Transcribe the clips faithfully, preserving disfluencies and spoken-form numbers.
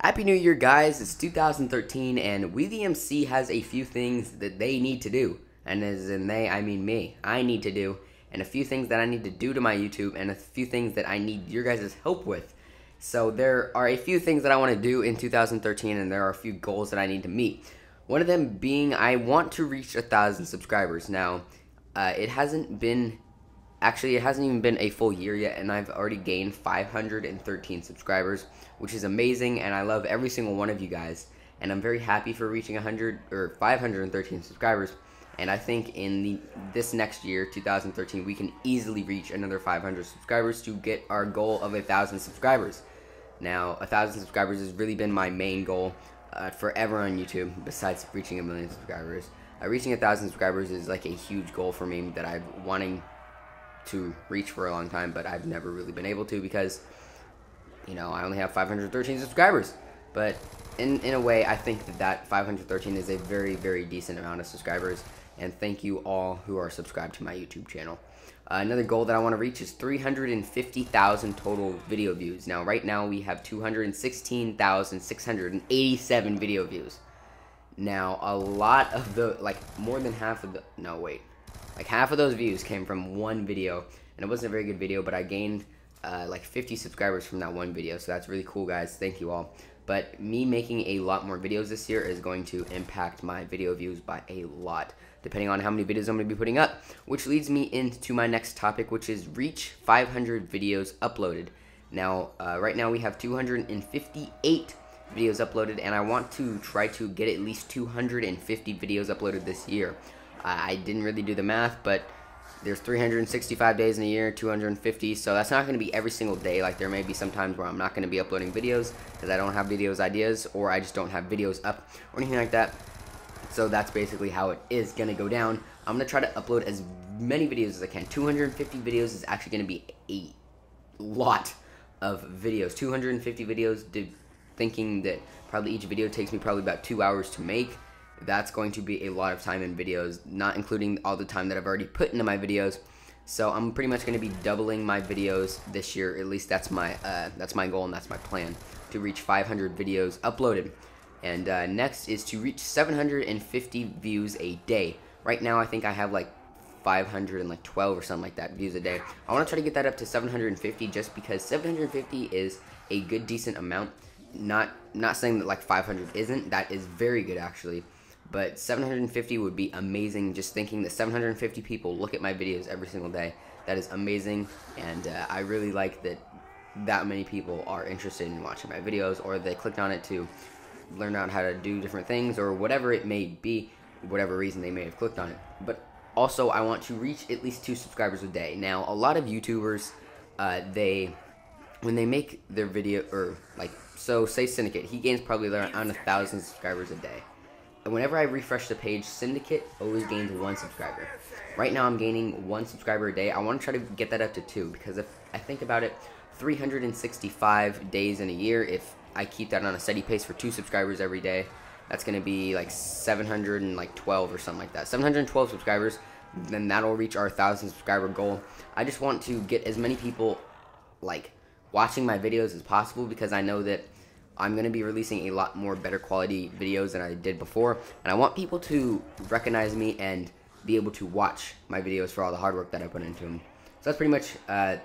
Happy New Year, guys. It's two thousand thirteen and We The M C has a few things that they need to do. And as in they, I mean me. I need to do. And a few things that I need to do to my YouTube and a few things that I need your guys' help with. So there are a few things that I want to do in two thousand thirteen and there are a few goals that I need to meet. One of them being I want to reach a thousand subscribers. Now, uh, it hasn't been... Actually, it hasn't even been a full year yet, and I've already gained five hundred thirteen subscribers, which is amazing, and I love every single one of you guys. And I'm very happy for reaching one hundred or five hundred thirteen subscribers, and I think in the this next year, two thousand thirteen, we can easily reach another five hundred subscribers to get our goal of one thousand subscribers. Now, one thousand subscribers has really been my main goal uh, forever on YouTube, besides reaching a million subscribers. Uh, reaching one thousand subscribers is like a huge goal for me that I've wanting to reach for a long time, but I've never really been able to because, you know, I only have five hundred thirteen subscribers. But in in a way, I think that that five hundred thirteen is a very very decent amount of subscribers, and thank you all who are subscribed to my YouTube channel. Uh, another goal that I want to reach is three hundred fifty thousand total video views. Now, right now we have two hundred sixteen thousand six hundred eighty-seven video views. Now, a lot of the like more than half of the no wait. Like half of those views came from one video, and it wasn't a very good video, but I gained uh, like fifty subscribers from that one video, so that's really cool, guys. Thank you all. But me making a lot more videos this year is going to impact my video views by a lot, depending on how many videos I'm going to be putting up, which leads me into my next topic, which is reach five hundred videos uploaded. Now, uh, right now we have two hundred fifty-eight videos uploaded, and I want to try to get at least two hundred fifty videos uploaded this year. I didn't really do the math, but there's three hundred sixty-five days in a year, two hundred fifty, so that's not going to be every single day. Like, there may be some times where I'm not going to be uploading videos because I don't have videos ideas, or I just don't have videos up or anything like that. So that's basically how it is going to go down. I'm going to try to upload as many videos as I can. two hundred fifty videos is actually going to be a lot of videos. two hundred fifty videos, thinking that probably each video takes me probably about two hours to make. That's going to be a lot of time in videos, not including all the time that I've already put into my videos. So I'm pretty much going to be doubling my videos this year. At least that's my uh, that's my goal, and that's my plan, to reach five hundred videos uploaded. And uh, next is to reach seven hundred fifty views a day. Right now I think I have like five hundred twelve or something like that views a day. I want to try to get that up to seven hundred fifty, just because seven hundred fifty is a good decent amount. Not not saying that like five hundred isn't. That is very good, actually. But seven hundred fifty would be amazing, just thinking that seven hundred fifty people look at my videos every single day. That is amazing, and uh, I really like that that many people are interested in watching my videos, or they clicked on it to learn out how to do different things, or whatever it may be, whatever reason they may have clicked on it. But also, I want to reach at least two subscribers a day. Now, a lot of YouTubers, uh, they... when they make their video, or like, so say Syndicate, he gains probably around a thousand subscribers a day. And whenever I refresh the page, Syndicate always gains one subscriber. Right now I'm gaining one subscriber a day. I want to try to get that up to two, because if I think about it, three hundred sixty-five days in a year, if I keep that on a steady pace for two subscribers every day, that's going to be like seven hundred twelve or something like that. seven hundred twelve subscribers, then that'll reach our one thousand subscriber goal. I just want to get as many people, like, watching my videos as possible, because I know that I'm going to be releasing a lot more better quality videos than I did before, and I want people to recognize me and be able to watch my videos for all the hard work that I put into them. So that's pretty much uh,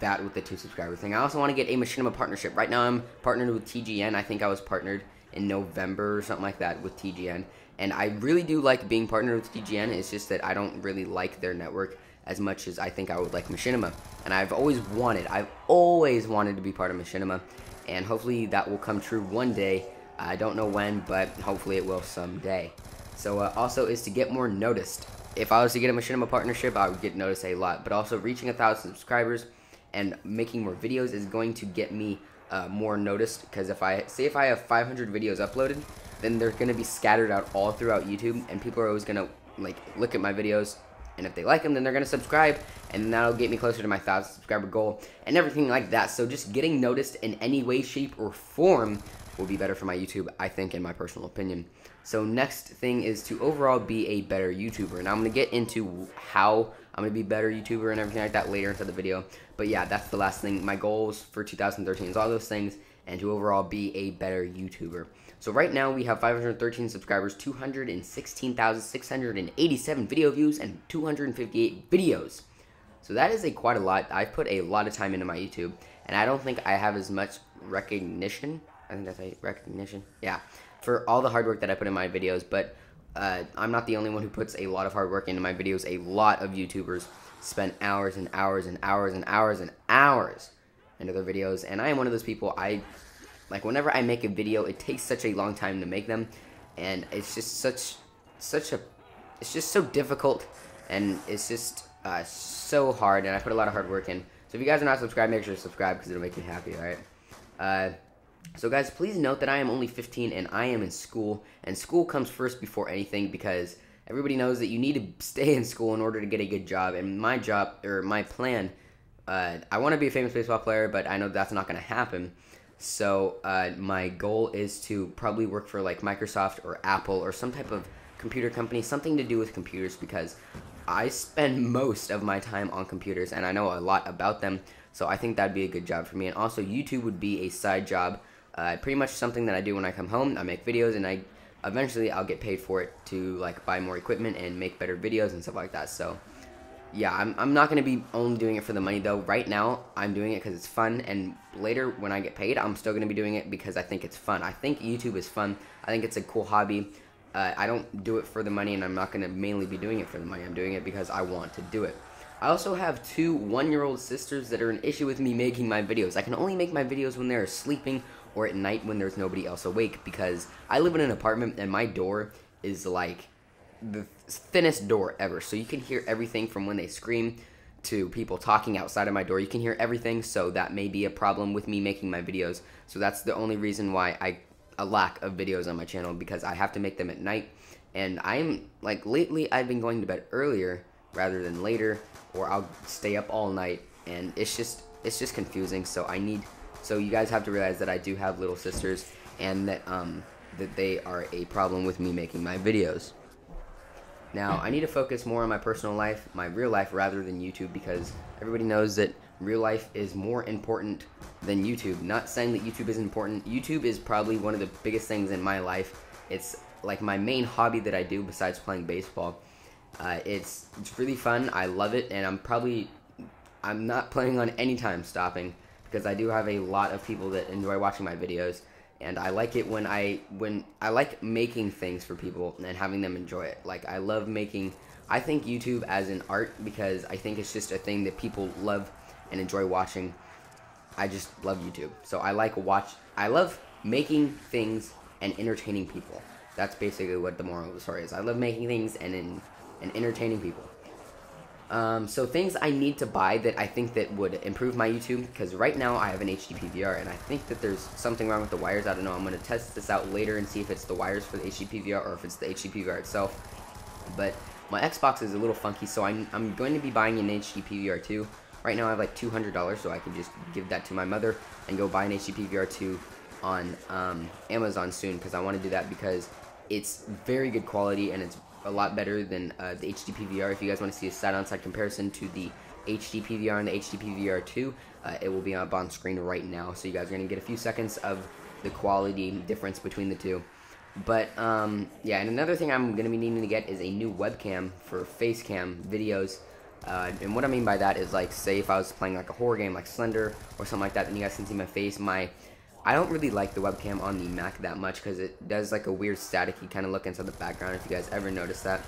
that with the two subscriber thing. I also want to get a Machinima partnership. Right now I'm partnered with T G N. I think I was partnered in November or something like that with T G N, and I really do like being partnered with T G N. It's just that I don't really like their network as much as I think I would like Machinima, and I've always wanted, I've always wanted to be part of Machinima, and hopefully that will come true one day. I don't know when, but hopefully it will someday. So uh, also is to get more noticed. If I was to get a Machinima partnership, I would get noticed a lot, but also reaching a thousand subscribers and making more videos is going to get me uh, more noticed, because if I, say if I have five hundred videos uploaded, then they're going to be scattered out all throughout YouTube, and people are always going to like look at my videos, and if they like them, then they're going to subscribe, and that'll get me closer to my one thousand subscriber goal, and everything like that. So just getting noticed in any way, shape, or form will be better for my YouTube, I think, in my personal opinion. So next thing is to overall be a better YouTuber, and I'm going to get into how I'm going to be a better YouTuber and everything like that later into the video. But yeah, that's the last thing. My goals for two thousand thirteen is all those things, and to overall be a better YouTuber. So right now we have five hundred thirteen subscribers, two hundred sixteen thousand six hundred eighty-seven video views, and two hundred fifty-eight videos. So that is a quite a lot. I've put a lot of time into my YouTube, and I don't think I have as much recognition. I think that's a recognition. Yeah, for all the hard work that I put in my videos, but uh, I'm not the only one who puts a lot of hard work into my videos. A lot of YouTubers spend hours and hours and hours and hours and hours into their videos, and I am one of those people. I, like, whenever I make a video, it takes such a long time to make them, and it's just such, such a, it's just so difficult, and it's just uh, so hard, and I put a lot of hard work in. So if you guys are not subscribed, make sure to subscribe, because it'll make you happy, alright? Uh, so guys, please note that I am only fifteen, and I am in school, and school comes first before anything, because everybody knows that you need to stay in school in order to get a good job, and my job, or my plan, uh, I want to be a famous baseball player, but I know that's not going to happen, so uh, my goal is to probably work for, like, Microsoft or Apple or some type of computer company, something to do with computers, because I spend most of my time on computers, and I know a lot about them, so I think that'd be a good job for me. And also, YouTube would be a side job, uh, pretty much something that I do when I come home. I make videos, and I eventually I'll get paid for it to, like, buy more equipment and make better videos and stuff like that. So yeah, I'm, I'm not going to be only doing it for the money, though. Right now, I'm doing it because it's fun, and later when I get paid, I'm still going to be doing it because I think it's fun. I think YouTube is fun. I think it's a cool hobby. Uh, I don't do it for the money, and I'm not going to mainly be doing it for the money. I'm doing it because I want to do it. I also have two one-year-old sisters that are an issue with me making my videos. I can only make my videos when they're sleeping or at night when there's nobody else awake, because I live in an apartment, and my door is, like, the thinnest door ever. So you can hear everything from when they scream to people talking outside of my door. You can hear everything, so that may be a problem with me making my videos. So that's the only reason why I a lack of videos on my channel, because I have to make them at night, and I'm, like, lately I've been going to bed earlier rather than later, or I'll stay up all night, and it's just it's just confusing. So I need so you guys have to realize that I do have little sisters, and that um that they are a problem with me making my videos. Now, I need to focus more on my personal life, my real life, rather than YouTube, because everybody knows that real life is more important than YouTube. Not saying that YouTube isn't important. YouTube is probably one of the biggest things in my life. It's, like, my main hobby that I do besides playing baseball. Uh, it's it's really fun. I love it, and I'm probably I'm not planning on any time stopping, because I do have a lot of people that enjoy watching my videos. And I like it when I when I like making things for people and having them enjoy it. Like, I love making, I think YouTube as an art, because I think it's just a thing that people love and enjoy watching. I just love YouTube. So I like watch, I love making things and entertaining people. That's basically what the moral of the story is. I love making things and in, and entertaining people. Um, so things I need to buy that I think that would improve my YouTube, because right now I have an H D P V R, and I think that there's something wrong with the wires. I don't know. I'm going to test this out later and see if it's the wires for the H D P V R or if it's the H D P V R itself. But my Xbox is a little funky, so I'm, I'm going to be buying an H D P V R two. Right now I have like two hundred dollars, so I can just give that to my mother and go buy an H D P V R two on um, Amazon soon, because I want to do that because it's very good quality, and it's a lot better than uh, the H D P V R. If you guys want to see a side-on-side comparison to the H D P V R and the H D P V R two, uh, it will be up on screen right now, so you guys are going to get a few seconds of the quality difference between the two. But, um, yeah, and another thing I'm going to be needing to get is a new webcam for face cam videos, uh, and what I mean by that is, like, say if I was playing, like, a horror game like Slender or something like that, then you guys can see my face. My I don't really like the webcam on the Mac that much, because it does, like, a weird staticky kind of look inside the background, if you guys ever notice that.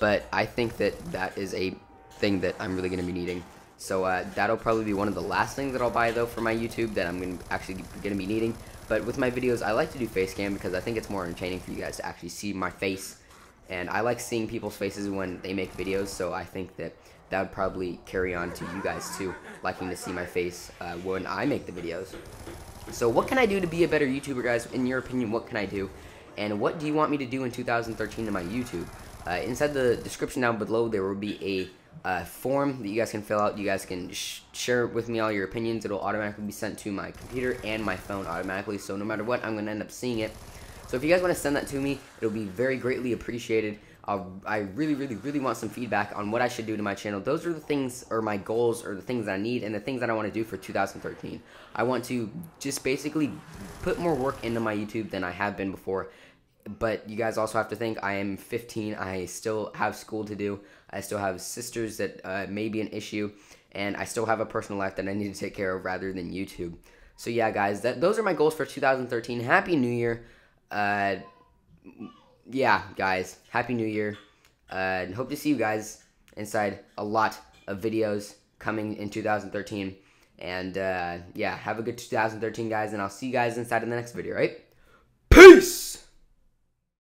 But I think that that is a thing that I'm really going to be needing. So uh, that'll probably be one of the last things that I'll buy, though, for my YouTube that I'm gonna actually going to be needing. But with my videos, I like to do face cam because I think it's more entertaining for you guys to actually see my face. And I like seeing people's faces when they make videos, so I think that that would probably carry on to you guys, too, liking to see my face uh, when I make the videos. So what can I do to be a better YouTuber, guys? In your opinion, what can I do? And what do you want me to do in two thousand thirteen to my YouTube? Uh, inside the description down below, there will be a uh, form that you guys can fill out. You guys can sh share with me all your opinions. It'll automatically be sent to my computer and my phone automatically. So no matter what, I'm going to end up seeing it. So if you guys want to send that to me, it'll be very greatly appreciated. Uh, I really, really, really want some feedback on what I should do to my channel. Those are the things, or my goals, or the things that I need, and the things that I want to do for two thousand thirteen. I want to just basically put more work into my YouTube than I have been before. But you guys also have to think, I am fifteen, I still have school to do, I still have sisters that uh, may be an issue, and I still have a personal life that I need to take care of rather than YouTube. So yeah, guys, that those are my goals for two thousand thirteen. Happy New Year. Uh... yeah guys, happy new year, uh hope to see you guys inside a lot of videos coming in two thousand thirteen, and uh yeah, have a good two thousand thirteen guys, and I'll see you guys inside in the next video. Right, peace.